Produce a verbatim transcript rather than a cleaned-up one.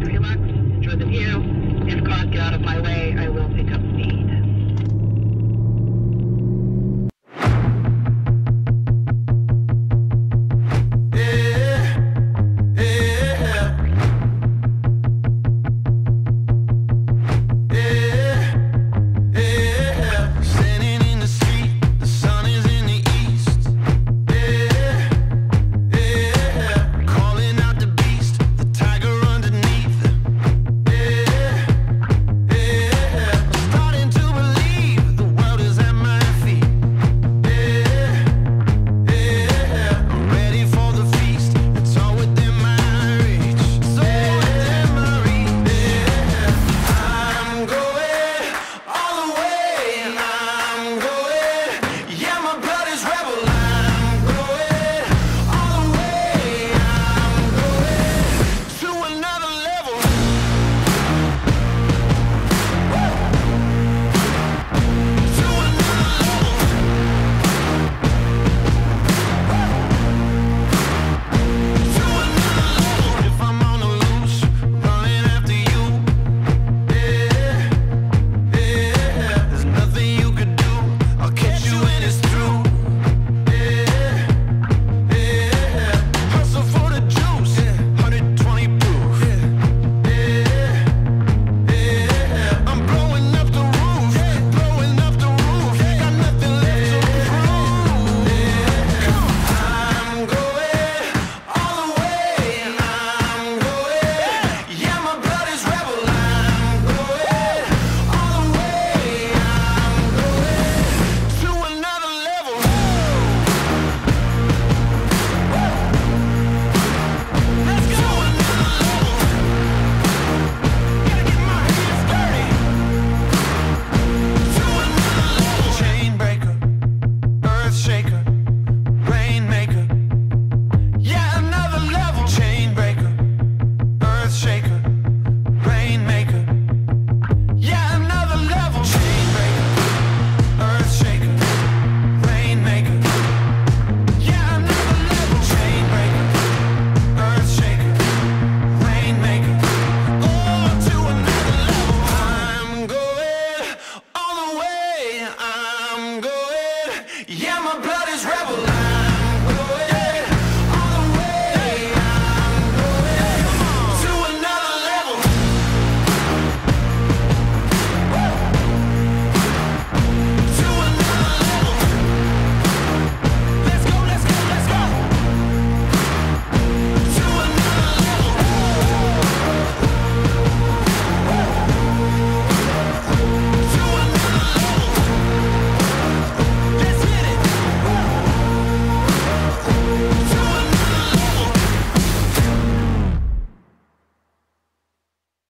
three left, enjoy the view. If caught, get out of my way, I will.